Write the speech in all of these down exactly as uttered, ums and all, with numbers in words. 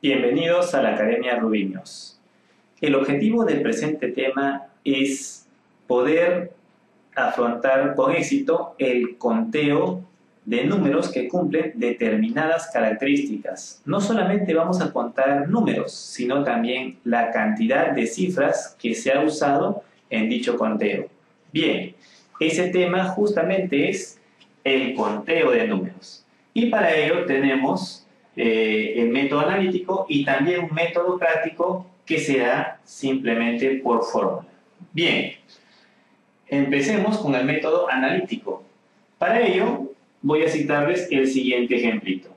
Bienvenidos a la Academia Rubiños. El objetivo del presente tema es poder afrontar con éxito el conteo de números que cumplen determinadas características. No solamente vamos a contar números, sino también la cantidad de cifras que se ha usado en dicho conteo. Bien, ese tema justamente es el conteo de números. Y para ello tenemos Eh, el método analítico y también un método práctico que se da simplemente por fórmula. Bien, empecemos con el método analítico. Para ello voy a citarles el siguiente ejemplito.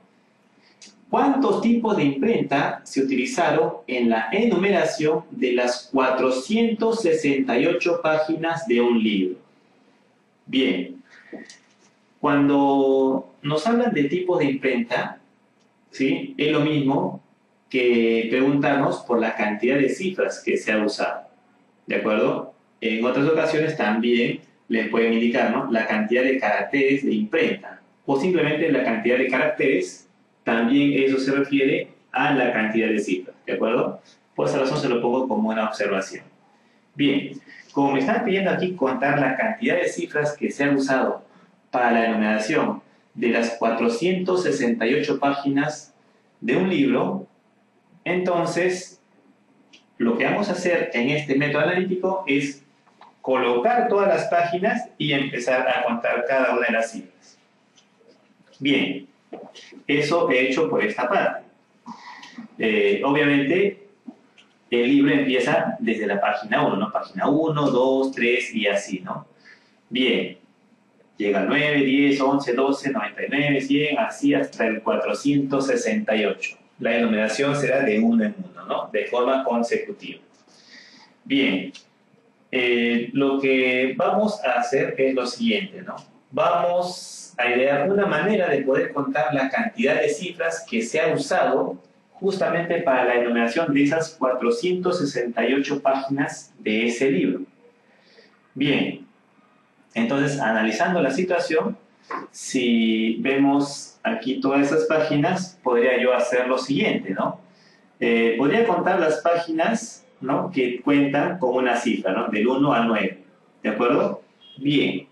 ¿Cuántos tipos de imprenta se utilizaron en la enumeración de las cuatrocientas sesenta y ocho páginas de un libro? Bien, cuando nos hablan de tipos de imprenta, ¿sí? Es lo mismo que preguntarnos por la cantidad de cifras que se ha usado, ¿de acuerdo? En otras ocasiones también les pueden indicar, ¿no?, la cantidad de caracteres de imprenta o simplemente la cantidad de caracteres. También eso se refiere a la cantidad de cifras, ¿de acuerdo? Por esa razón se lo pongo como una observación. Bien, como me están pidiendo aquí contar la cantidad de cifras que se han usado para la enumeración de las cuatrocientas sesenta y ocho páginas de un libro, entonces lo que vamos a hacer en este método analítico es colocar todas las páginas y empezar a contar cada una de las cifras. Bien, eso he hecho por esta parte. Eh, obviamente el libro empieza desde la página uno, ¿no? Página uno, dos, tres y así, ¿no? Bien, llega al nueve, diez, once, doce, noventa y nueve, cien, así hasta el cuatrocientos sesenta y ocho. La enumeración será de uno en uno, ¿no?, de forma consecutiva. Bien, eh, lo que vamos a hacer es lo siguiente, ¿no? Vamos a idear una manera de poder contar la cantidad de cifras que se ha usado justamente para la enumeración de esas cuatrocientas sesenta y ocho páginas de ese libro. Bien, entonces, analizando la situación, si vemos aquí todas esas páginas, podría yo hacer lo siguiente, ¿no? Eh, podría contar las páginas, ¿no?, que cuentan con una cifra, ¿no?, del uno al nueve, ¿de acuerdo? Bien,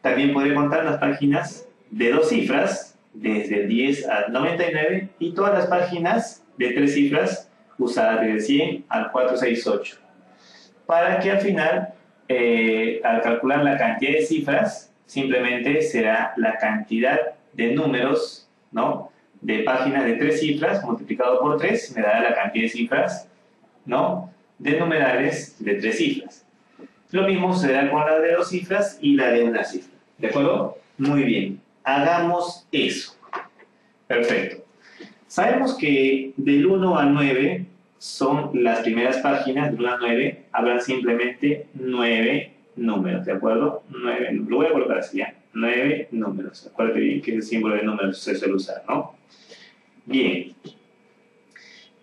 también podría contar las páginas de dos cifras, desde el diez al noventa y nueve, y todas las páginas de tres cifras, usadas desde el cien al cuatrocientos sesenta y ocho, para que al final, Eh, al calcular la cantidad de cifras, simplemente será la cantidad de números, ¿no?, de páginas de tres cifras multiplicado por tres, me dará la cantidad de cifras, ¿no?, de numerales de tres cifras. Lo mismo será con la de dos cifras y la de una cifra, ¿de acuerdo? Muy bien, hagamos eso. Perfecto. Sabemos que del uno al nueve son las primeras páginas, de uno a nueve, habrá simplemente nueve números, ¿de acuerdo? nueve, lo voy a colocar así ya, nueve números. Acuérdate bien que el símbolo de números se suele usar, ¿no? Bien.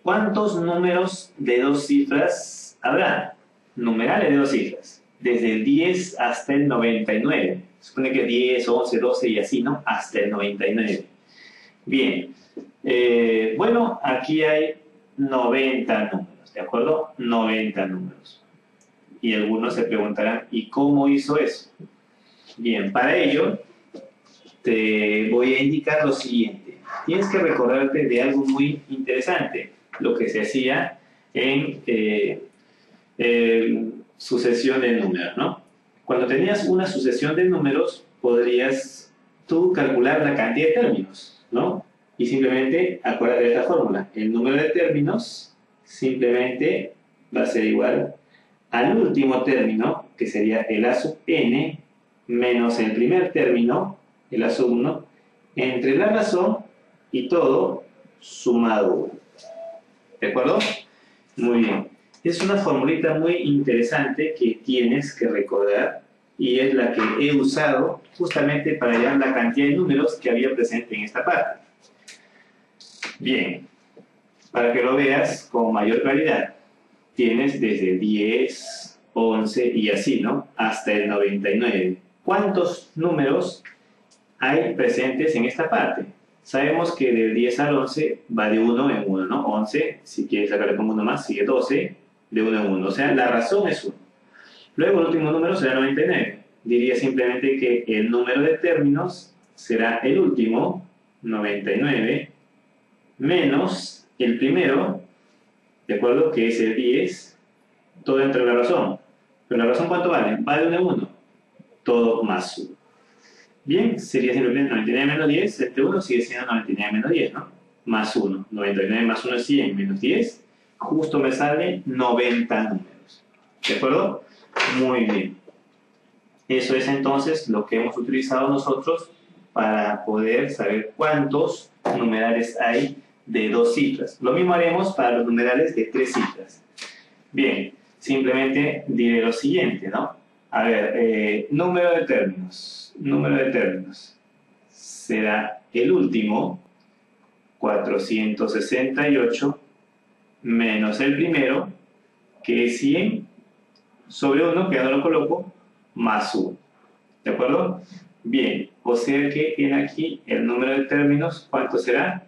¿Cuántos números de dos cifras habrá? Numerales de dos cifras, desde el diez hasta el noventa y nueve. Supone que diez, once, doce y así, ¿no?, hasta el noventa y nueve. Bien. Eh, bueno, aquí hay noventa números, ¿de acuerdo? noventa números. Y algunos se preguntarán, ¿y cómo hizo eso? Bien, para ello te voy a indicar lo siguiente. Tienes que recordarte de algo muy interesante, lo que se hacía en eh, eh, sucesión de números, ¿no? Cuando tenías una sucesión de números, podrías tú calcular la cantidad de términos, ¿no? Y simplemente acuérdate de esta fórmula. El número de términos simplemente va a ser igual al último término, que sería el a sub n, menos el primer término, el a sub uno, entre la razón y todo sumado uno. ¿De acuerdo? Muy bien. Es una formulita muy interesante que tienes que recordar y es la que he usado justamente para hallar la cantidad de números que había presente en esta parte. Bien, para que lo veas con mayor claridad, tienes desde diez, once y así, ¿no?, hasta el noventa y nueve. ¿Cuántos números hay presentes en esta parte? Sabemos que del diez al once va de uno en uno, ¿no? once, si quieres sacarle con uno más, sigue doce, de uno en uno. O sea, la razón es uno. Luego el último número será noventa y nueve. Diría simplemente que el número de términos será el último, noventa y nueve, menos el primero, ¿de acuerdo? Que es el diez, todo entre la razón. ¿Pero la razón cuánto vale? Va de uno en uno. Todo más uno. Bien, sería simplemente noventa y nueve menos diez, este uno sigue siendo noventa y nueve menos diez, ¿no? Más uno. noventa y nueve más uno es cien, menos diez, justo me sale noventa números. ¿De acuerdo? Muy bien. Eso es entonces lo que hemos utilizado nosotros para poder saber cuántos numerales hay de dos cifras. Lo mismo haremos para los numerales de tres cifras. Bien, simplemente diré lo siguiente, ¿no? A ver, eh, número de términos. Número de términos será el último, cuatrocientos sesenta y ocho, menos el primero, que es cien, sobre uno, que ya no lo coloco, más uno. ¿De acuerdo? Bien, o sea que en aquí el número de términos, ¿cuánto será?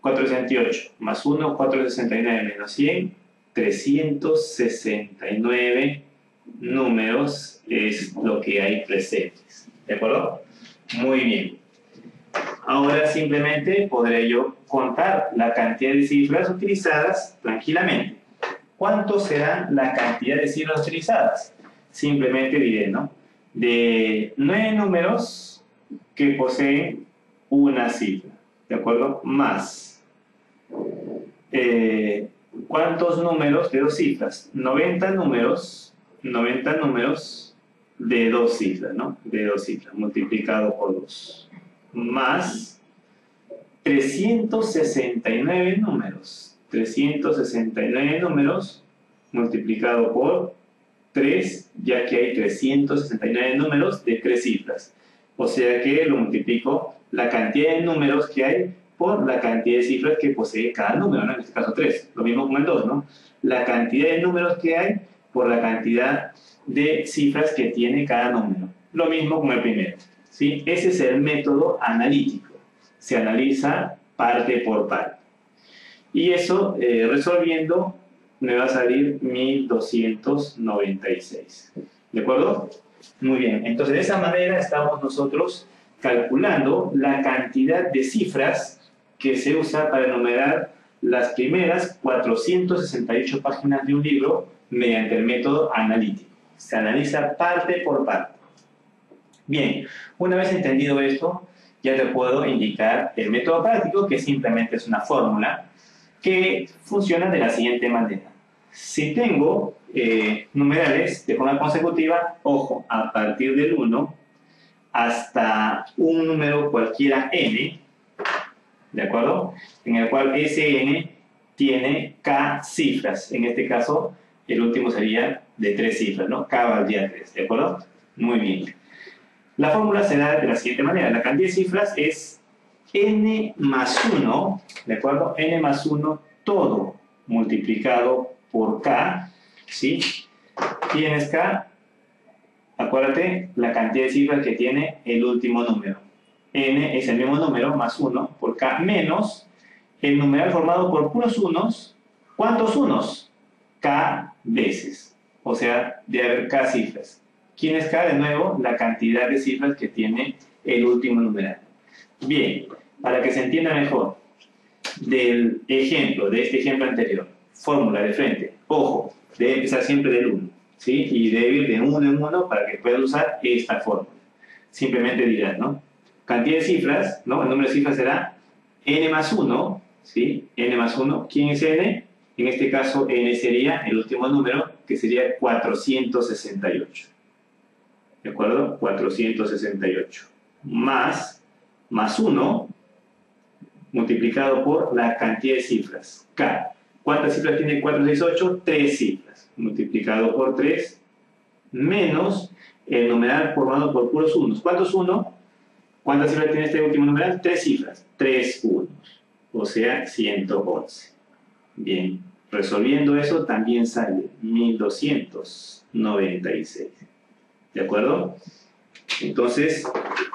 cuatrocientos sesenta y ocho más uno, cuatrocientos sesenta y nueve menos cien, trescientos sesenta y nueve números es lo que hay presentes. ¿De acuerdo? Muy bien. Ahora simplemente podré yo contar la cantidad de cifras utilizadas tranquilamente. ¿Cuántos serán la cantidad de cifras utilizadas? Simplemente diré, ¿no? De nueve números que poseen una cifra, ¿de acuerdo? Más. Eh, ¿Cuántos números de dos cifras? noventa números, noventa números de dos cifras, ¿no? De dos cifras, multiplicado por dos. Más trescientos sesenta y nueve números, trescientos sesenta y nueve números multiplicado por tres, ya que hay trescientos sesenta y nueve números de tres cifras. O sea que lo multiplico la cantidad de números que hay por la cantidad de cifras que posee cada número, ¿no? En este caso tres, lo mismo como el dos, ¿no? La cantidad de números que hay por la cantidad de cifras que tiene cada número, lo mismo como el primero, ¿sí? Ese es el método analítico, se analiza parte por parte. Y eso, eh, resolviendo, me va a salir mil doscientos noventa y seis. ¿De acuerdo? Muy bien. Entonces, de esa manera estamos nosotros calculando la cantidad de cifras que se usa para enumerar las primeras cuatrocientas sesenta y ocho páginas de un libro mediante el método analítico. Se analiza parte por parte. Bien, una vez entendido esto, ya te puedo indicar el método práctico, que simplemente es una fórmula que funciona de la siguiente manera. Si tengo eh, numerales de forma consecutiva, ojo, a partir del uno hasta un número cualquiera n, ¿de acuerdo? En el cual ese n tiene k cifras. En este caso, el último sería de tres cifras, ¿no? K valdría tres, ¿de acuerdo? Muy bien. La fórmula será de la siguiente manera. La cantidad de cifras es n más uno, ¿de acuerdo? N más uno todo multiplicado por k, ¿sí? Tienes k, acuérdate, la cantidad de cifras que tiene el último número. N es el mismo número, más uno, por k, menos el numeral formado por puros unos. ¿Cuántos unos? K veces, o sea, de haber k cifras. ¿Quién es k? De nuevo, la cantidad de cifras que tiene el último numeral. Bien, para que se entienda mejor del ejemplo, de este ejemplo anterior, fórmula de frente, ojo, debe empezar siempre del uno, ¿sí? Y debe ir de uno en uno para que puedas usar esta fórmula. Simplemente dirás, ¿no? Cantidad de cifras, ¿no? El número de cifras será n más uno, ¿sí? N más uno, ¿quién es n? En este caso, n sería el último número, que sería cuatrocientos sesenta y ocho. ¿De acuerdo? cuatrocientos sesenta y ocho. Más... más uno multiplicado por la cantidad de cifras, k. ¿Cuántas cifras tiene cuatrocientos sesenta y ocho? tres cifras, multiplicado por tres, menos el numeral formado por puros unos. ¿Cuántos uno? ¿Cuántas cifras tiene este último numeral? tres cifras, tres unos, o sea, ciento once. Bien, resolviendo eso también sale mil doscientos noventa y seis. ¿De acuerdo? Entonces,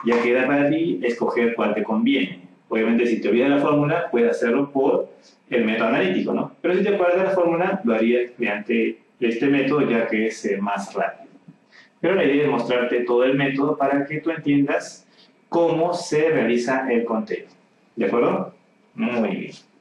ya queda para ti escoger cuál te conviene. Obviamente, si te olvidas la fórmula, puedes hacerlo por el método analítico, ¿no? Pero si te acuerdas de la fórmula, lo harías mediante este método, ya que es eh, más rápido. Pero la idea es mostrarte todo el método para que tú entiendas cómo se realiza el conteo. ¿De acuerdo? Muy bien.